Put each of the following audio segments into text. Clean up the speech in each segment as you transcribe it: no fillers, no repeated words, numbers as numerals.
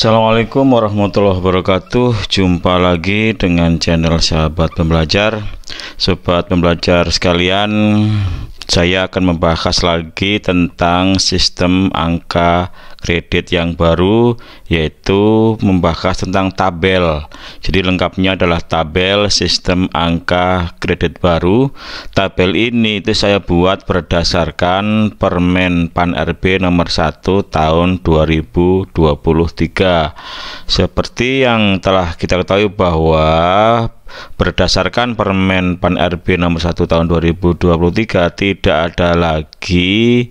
Assalamualaikum warahmatullahi wabarakatuh. Jumpa lagi dengan channel Sahabat Pembelajar. Sobat pembelajar sekalian, saya akan membahas lagi tentang sistem angka kredit yang baru, yaitu membahas tentang tabel. Jadi lengkapnya adalah tabel sistem angka kredit baru. Tabel ini itu saya buat berdasarkan Permenpan RB nomor 1 tahun 2023. Seperti yang telah kita ketahui bahwa berdasarkan Permenpan RB nomor 1 tahun 2023 tidak ada lagi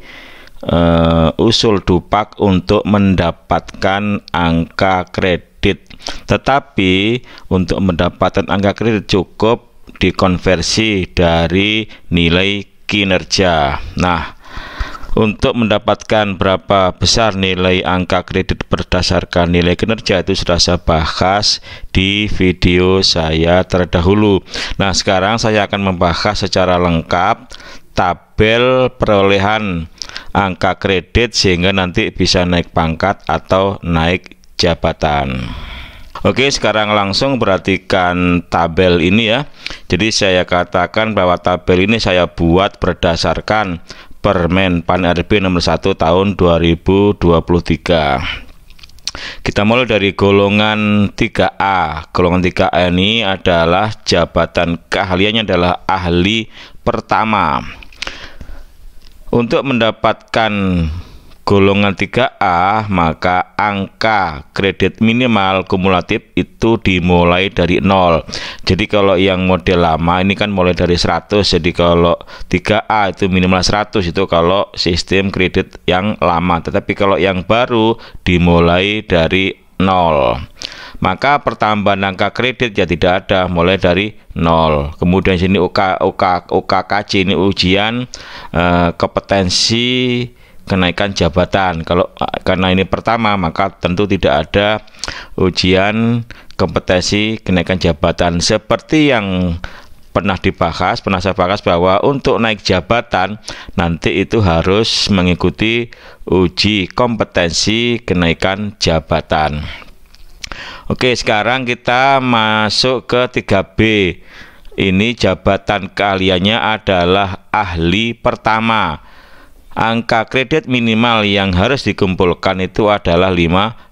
usul DUPAK untuk mendapatkan angka kredit, tetapi untuk mendapatkan angka kredit cukup dikonversi dari nilai kinerja. Nah, untuk mendapatkan berapa besar nilai angka kredit berdasarkan nilai kinerja itu sudah saya bahas di video saya terdahulu. Nah, sekarang saya akan membahas secara lengkap tabel perolehan angka kredit sehingga nanti bisa naik pangkat atau naik jabatan. Oke, sekarang langsung perhatikan tabel ini ya. Jadi saya katakan bahwa tabel ini saya buat berdasarkan Permenpan RB nomor 1 tahun 2023. Kita mulai dari golongan 3A. Golongan 3A ini adalah jabatan keahliannya adalah ahli pertama. Untuk mendapatkan golongan 3A, maka angka kredit minimal kumulatif itu dimulai dari 0. Jadi kalau yang model lama ini kan mulai dari 100. Jadi kalau 3A itu minimal 100, itu kalau sistem kredit yang lama. Tetapi kalau yang baru dimulai dari 0. Maka pertambahan angka kredit ya tidak ada, mulai dari 0. Kemudian sini UKKJ ini ujian kompetensi kenaikan jabatan. Kalau karena ini pertama, maka tentu tidak ada ujian kompetensi kenaikan jabatan. Seperti yang pernah saya bahas bahwa untuk naik jabatan nanti itu harus mengikuti uji kompetensi kenaikan jabatan. Oke, sekarang kita masuk ke 3B. Ini jabatan keahliannya adalah ahli pertama. Angka kredit minimal yang harus dikumpulkan itu adalah 50.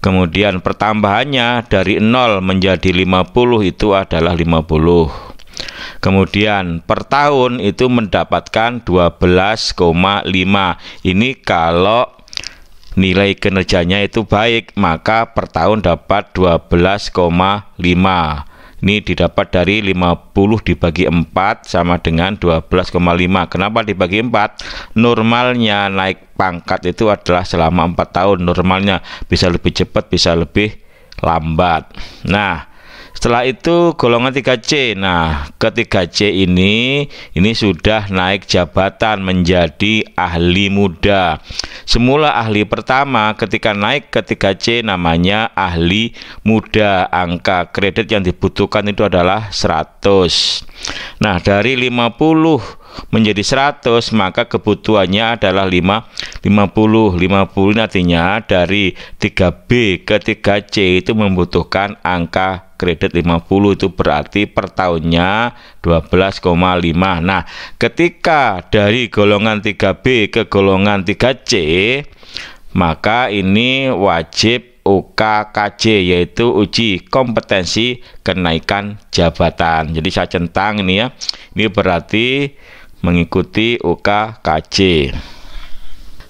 Kemudian pertambahannya dari 0 menjadi 50 itu adalah 50. Kemudian per tahun itu mendapatkan 12,5. Ini kalau nilai kinerjanya itu baik, maka per tahun dapat 12,5. Ini didapat dari 50 dibagi 4 sama dengan 12,5. Kenapa dibagi 4? Normalnya naik pangkat itu adalah selama 4 tahun. Normalnya bisa lebih cepat, bisa lebih lambat. Nah, setelah itu golongan 3C. Nah, ke 3C ini sudah naik jabatan menjadi ahli muda. Semula ahli pertama, ketika naik ke 3C namanya ahli muda. Angka kredit yang dibutuhkan itu adalah 100. Nah, dari 50 menjadi 100, maka kebutuhannya adalah 50. Ini artinya dari 3B ke 3C itu membutuhkan angka kredit 50, itu berarti per tahunnya 12,5. Nah, ketika dari golongan 3B ke golongan 3C, maka ini wajib UKKJ, yaitu uji kompetensi kenaikan jabatan. Jadi saya centang ini ya. Ini berarti mengikuti UKKJ.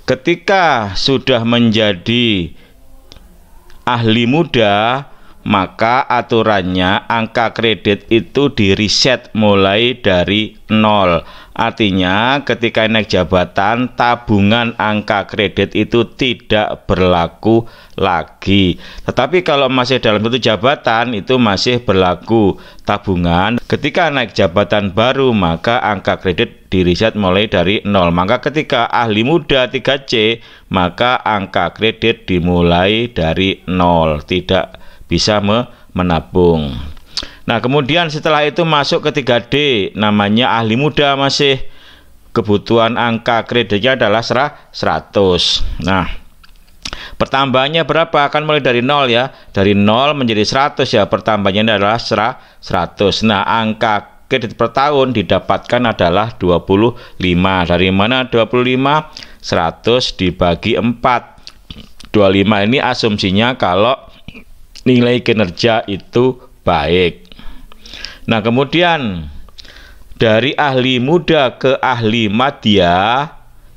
Ketika sudah menjadi ahli muda, maka aturannya angka kredit itu di reset mulai dari 0. Artinya ketika naik jabatan, tabungan angka kredit itu tidak berlaku lagi. Tetapi kalau masih dalam satu jabatan itu masih berlaku tabungan. Ketika naik jabatan baru, maka angka kredit di reset mulai dari 0. Maka ketika ahli muda 3C, maka angka kredit dimulai dari 0. Tidak bisa menabung. Nah, kemudian setelah itu masuk ke 3D, namanya ahli muda masih. Kebutuhan angka kreditnya adalah 100. Nah, Pertambahannya berapa? Akan mulai dari 0 ya. Dari 0 menjadi 100 ya. Pertambahannya adalah 100. Nah, angka kredit per tahun didapatkan adalah 25. Dari mana 25? 100 dibagi 4. 25 ini asumsinya kalau nilai kinerja itu baik. Nah, kemudian dari ahli muda ke ahli madya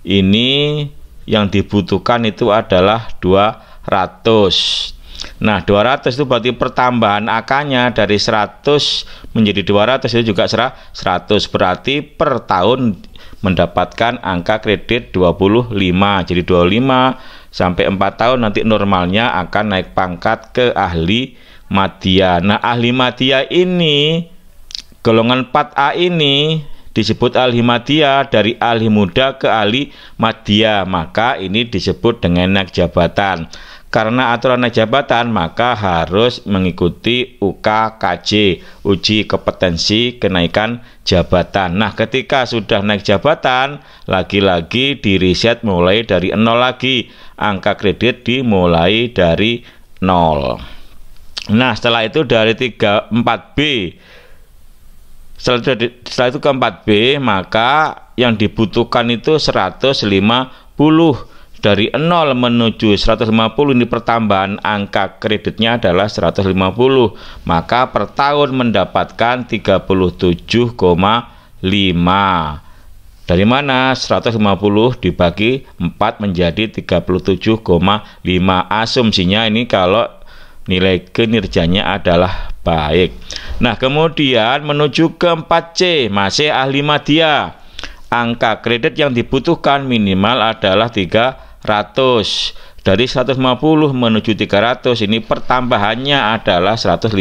ini yang dibutuhkan itu adalah 200. Nah, 200 itu berarti pertambahan AK-nya dari 100 menjadi 200 itu juga 100. Berarti per tahun mendapatkan angka kredit 25. Jadi 25 sampai 4 tahun nanti normalnya akan naik pangkat ke ahli madya. Nah, ahli madya ini golongan 4A ini disebut ahli madya, dari ahli muda ke ahli madya, maka ini disebut dengan naik jabatan. Karena aturan naik jabatan, maka harus mengikuti UKKJ, uji kompetensi kenaikan jabatan. Nah, ketika sudah naik jabatan, lagi-lagi di riset mulai dari 0 lagi, angka kredit dimulai dari 0. Nah, setelah itu dari 4B. Setelah itu ke 4B, maka yang dibutuhkan itu 150. Dari 0 menuju 150 ini pertambahan angka kreditnya adalah 150. Maka per tahun mendapatkan 37,5. Dari mana? 150 dibagi 4 menjadi 37,5. Asumsinya ini kalau nilai kinerjanya adalah baik. Nah, kemudian menuju ke 4C, masih ahli madya. Angka kredit yang dibutuhkan minimal adalah 300. Dari 150 menuju 300 ini pertambahannya adalah 150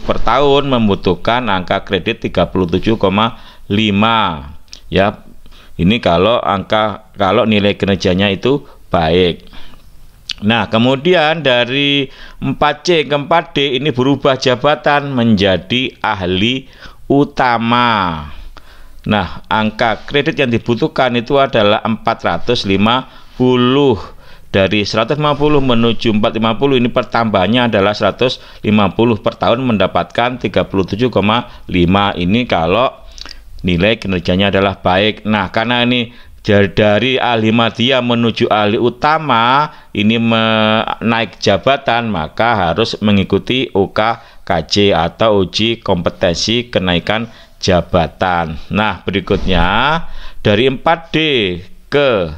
per tahun, membutuhkan angka kredit 37,5. Ya, ini kalau nilai kinerjanya itu baik. Nah, kemudian dari 4C ke 4D ini berubah jabatan menjadi ahli utama. Nah, angka kredit yang dibutuhkan itu adalah 450. Dari 150 menuju 450 ini pertambahannya adalah 150 per tahun, mendapatkan 37,5. Ini kalau nilai kinerjanya adalah baik. Nah, karena ini dari ahli madya menuju ahli utama ini naik jabatan, maka harus mengikuti UKKJ atau uji kompetensi kenaikan jabatan. Nah, berikutnya dari 4D ke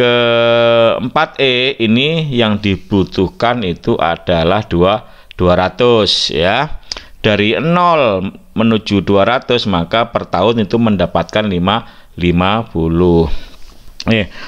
4E ini yang dibutuhkan itu adalah 200 ya. Dari 0 menuju 200 maka per tahun itu mendapatkan 50.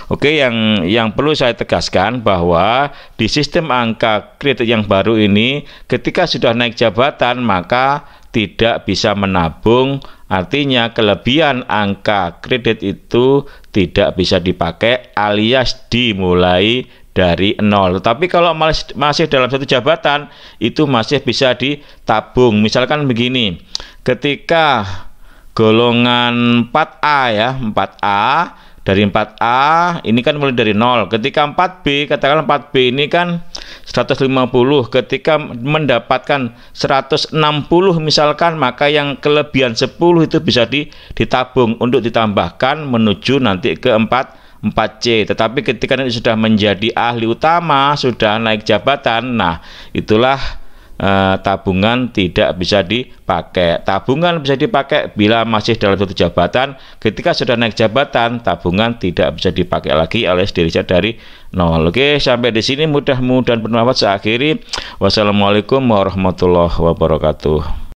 Oke, yang perlu saya tegaskan bahwa di sistem angka kredit yang baru ini, ketika sudah naik jabatan maka tidak bisa menabung, artinya kelebihan angka kredit itu tidak bisa dipakai alias dimulai dari 0. Tapi kalau masih dalam satu jabatan itu masih bisa ditabung. Misalkan begini, ketika golongan 4A ya, 4A, dari 4A ini kan mulai dari 0. Ketika 4B, katakan 4B ini kan 150. Ketika mendapatkan 160 misalkan, maka yang kelebihan 10 itu bisa ditabung untuk ditambahkan menuju nanti ke 4C. Tetapi ketika ini sudah menjadi ahli utama, sudah naik jabatan, nah itulah tabungan tidak bisa dipakai. Tabungan bisa dipakai bila masih dalam satu jabatan. Ketika sudah naik jabatan, tabungan tidak bisa dipakai lagi alias diriset dari 0. Oke, sampai di sini mudah-mudahan bermanfaat. Saya akhiri. Wassalamualaikum warahmatullahi wabarakatuh.